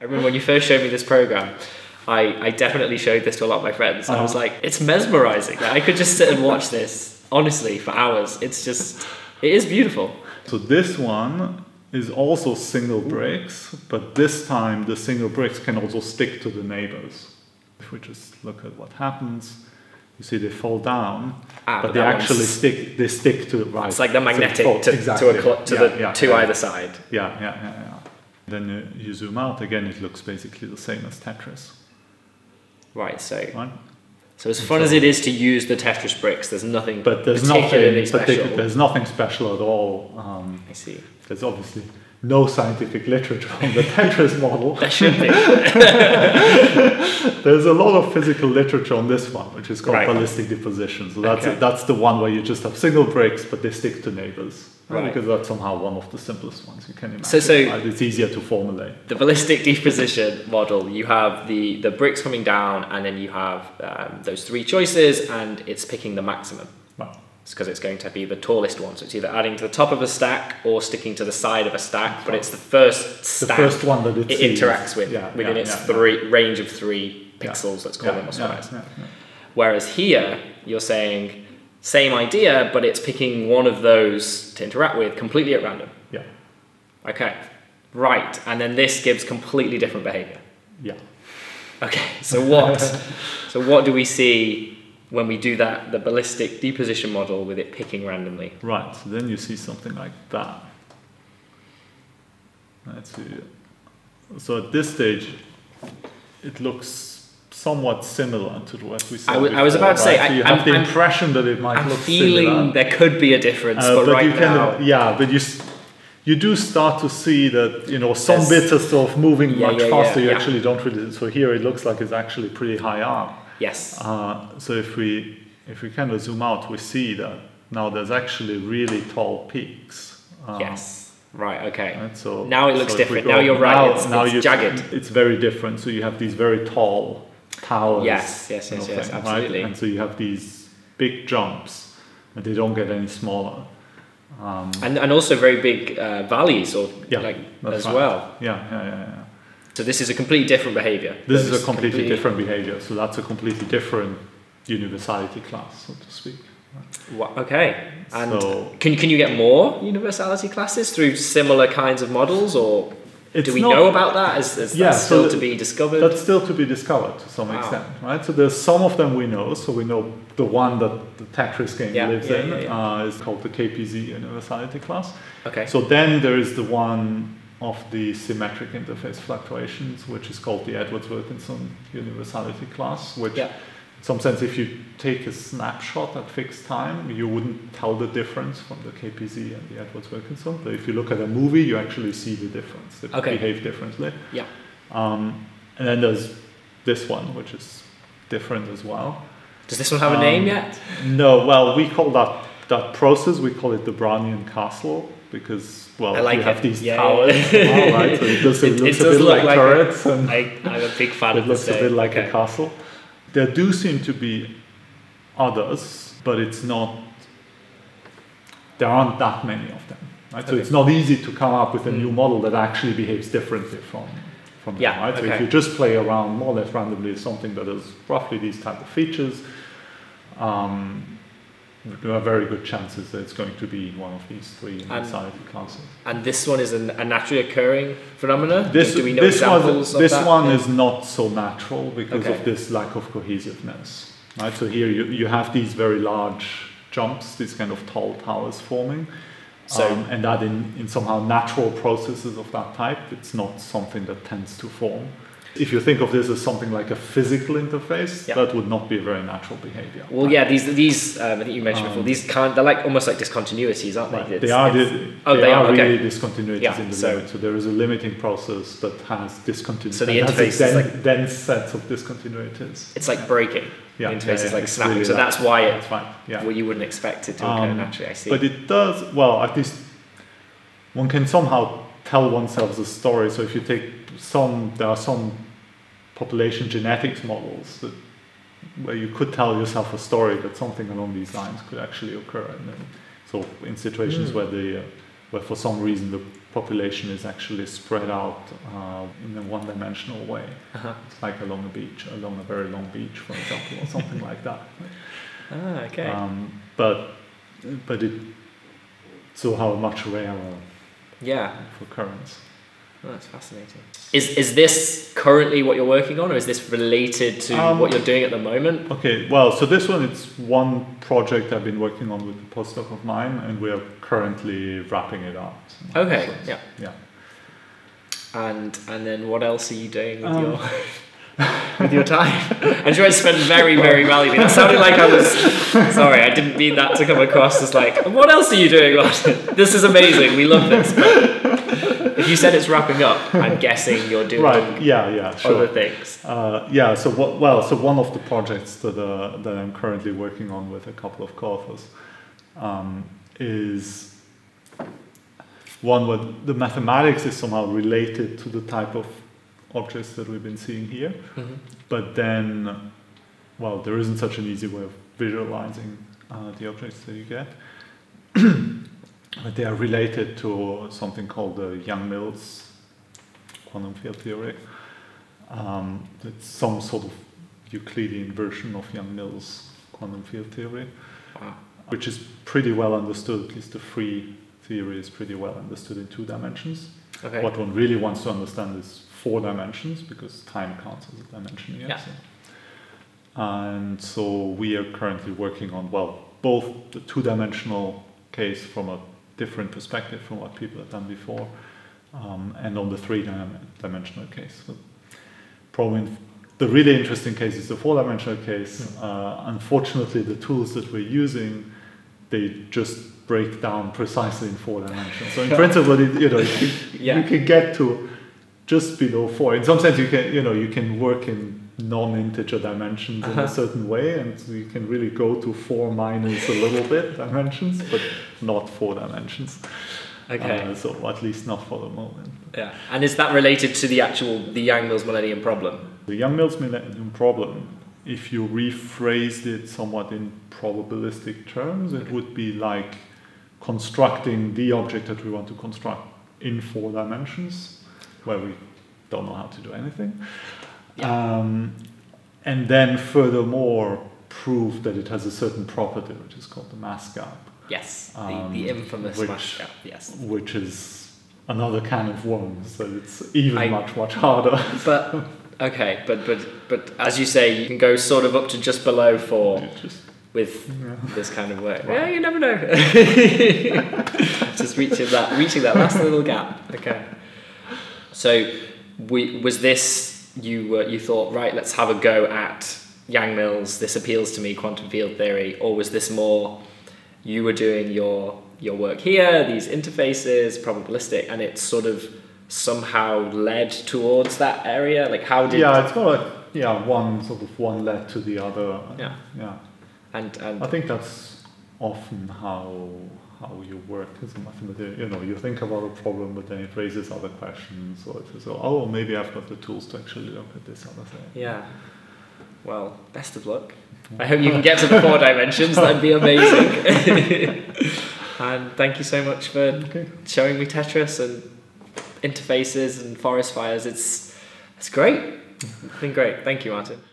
I remember when you first showed me this program, I definitely showed this to a lot of my friends. And I was like, it's mesmerizing. Like, I could just sit and watch this, honestly, for hours. It's just, it is beautiful. So this one is also single bricks, but this time the single bricks can also stick to the neighbors. If we just look at what happens, you see they fall down, but they actually stick. They stick to right. It's like they're magnetic to either side. Yeah. Then you zoom out again. It looks basically the same as Tetris. Right. So as fun as it is to use the Tetris bricks, there's nothing. But there's particularly nothing special. There's nothing special at all. I see. There's obviously no scientific literature on the Tetris model. There should be. There's a lot of physical literature on this one, which is called Ballistic Deposition. So that's the one where you just have single bricks, but they stick to neighbors. Right. Because that's somehow one of the simplest ones you can imagine. So it's easier to formulate. The Ballistic Deposition model, you have the bricks coming down, and then you have those three choices, and it's picking the maximum. Right. Because it's going to be the tallest one, so it's either adding to the top of a stack or sticking to the side of a stack. But it's the first stack, the first one that it interacts with within its range of 3 pixels. Let's call them. Whereas here you're saying same idea, but it's picking one of those to interact with completely at random. Yeah. Okay. Right, and then this gives completely different behavior. Yeah. Okay. So what? So what do we see when we do that, the ballistic deposition model with it picking randomly? Right, so then you see something like that. So at this stage, it looks somewhat similar to what we saw before. I was about to say, so you have the impression that it might look similar. I'm feeling there could be a difference, but right now... Yeah, but you do start to see that, you know, some bits are sort of moving much faster. You actually don't really... So here it looks like it's actually pretty high up. Yes. So if we kind of zoom out, we see that now there's actually really tall peaks. Yes. Right. Okay. Right? So now it looks different. Now you're right. Now it's jagged. It's very different. So you have these very tall towers. Yes. Absolutely. Right? And so you have these big jumps, and they don't get any smaller. And also very big valleys or well. Yeah. So this is a completely different behavior. This is a completely different behavior. So that's a completely different universality class, so to speak. Wow. Okay. And so, can you get more universality classes through similar kinds of models, or do we know about that? Is that still to be discovered? That's still to be discovered to some extent, right? So there's some of them we know. So we know the one that the Tetris game lives in is called the KPZ universality class. Okay. So then there is the one of the symmetric interface fluctuations, which is called the Edwards-Wilkinson Universality class, which in some sense, if you take a snapshot at fixed time, you wouldn't tell the difference from the KPZ and the Edwards-Wilkinson. But if you look at a movie, you actually see the difference. They behave differently. Yeah. And then there's this one, which is different as well. Does this one have a name yet? No, well, we call that process, we call it the Brownian Castle. Because, well, you have these towers, right? So it does look a bit like turrets. I'm a big fan of this. It looks a bit like a castle. There do seem to be others, but it's not... There aren't that many of them. Right? So it's not easy to come up with a new model that actually behaves differently from them. Right? So if you just play around more or less randomly with something that has roughly these type of features, there are very good chances that it's going to be one of these 3 universality classes. And this one is a naturally occurring phenomenon? Do we know examples of that? This one is not so natural because of this lack of cohesiveness. Right? So here you have these very large jumps, these kind of tall towers forming. And that in somehow natural processes of that type, it's not something that tends to form. If you think of this as something like a physical interface, that would not be a very natural behavior. Well, right? I think you mentioned before, these they're like almost like discontinuities, aren't they? They are really discontinuities in the limit. So there is a limiting process that has discontinuities. So the interface is like dense sets of discontinuities. It's like breaking. Yeah, the interface is like snapping. Really so that's why it's right. Well, you wouldn't expect it to occur naturally. I see. But it does. Well, at least one can somehow tell oneself the story. So if you take there are some population genetics models where you could tell yourself a story that something along these lines could actually occur. And then, so in situations where the where for some reason the population is actually spread out in a one-dimensional way. Uh-huh. It's like along a beach, along a very long beach, for example, or something like that. Ah, okay. But it somehow much rarer. Yeah. For currents. Oh, that's fascinating. Is this currently what you're working on, or is this related to what you're doing at the moment? Okay, well, so this one, it's one project I've been working on with a postdoc of mine, and we are currently wrapping it up. Okay, so, yeah. Yeah. And then what else are you doing with your with your time? I'm sure I spent very, very valuably. That sounded like I was... Sorry, I didn't mean that to come across as like, what else are you doing, Martin? This is amazing, we love this, but... If you said it's wrapping up, I'm guessing you're doing right. yeah, sure. Other things. Yeah, so so one of the projects that I'm currently working on with a couple of co-authors is one where the mathematics is somehow related to the type of objects that we've been seeing here. Mm-hmm. But then, well, there isn't such an easy way of visualizing the objects that you get. But they are related to something called the Yang-Mills quantum field theory. It's some sort of Euclidean version of Yang-Mills quantum field theory, which is pretty well understood. At least the free theory is pretty well understood in 2 dimensions. Okay. What one really wants to understand is 4 dimensions, because time counts as a dimension here. Yeah. So. And so we are currently working on, well, both the 2-dimensional case from a different perspective from what people have done before, and on the 3-dimensional case. But probably the really interesting case is the 4-dimensional case. Mm. Unfortunately, the tools that we're using, they just break down precisely in 4 dimensions. So in principle, you can get to just below 4. In some sense, you can work in non-integer dimensions in a certain way, and so you can really go to 4 minus a little bit dimensions, but not 4 dimensions. Okay. So at least not for the moment. Yeah. And is that related to the Yang-Mills Millennium Problem? The Yang-Mills Millennium Problem, if you rephrased it somewhat in probabilistic terms, it would be like constructing the object that we want to construct in 4 dimensions, where we don't know how to do anything. Yeah. And then furthermore prove that it has a certain property which is called the mass gap. Yes, the infamous mass gap, yes. Which is another can of worms, so it's even much harder. But, okay, but as you say, you can go sort of up to just below 4 with this kind of work. Wow. Yeah, you never know. Just reaching that last little gap. Okay. So was this... You thought, right, let's have a go at Yang-Mills, this appeals to me, quantum field theory, or was this more you were doing your work here, these interfaces, probabilistic, and it sort of somehow led towards that area? Like, how did... Yeah, it's more like, yeah, one led to the other. Yeah. Yeah. And I think that's often how you work as a mathematician. You think about a problem, but then it raises other questions, or it says, oh, maybe I've got the tools to actually look at this other thing. Yeah. Well, best of luck. I hope you can get to the 4 dimensions. That'd be amazing. And thank you so much for showing me Tetris and interfaces and forest fires. It's great. It's been great. Thank you, Martin.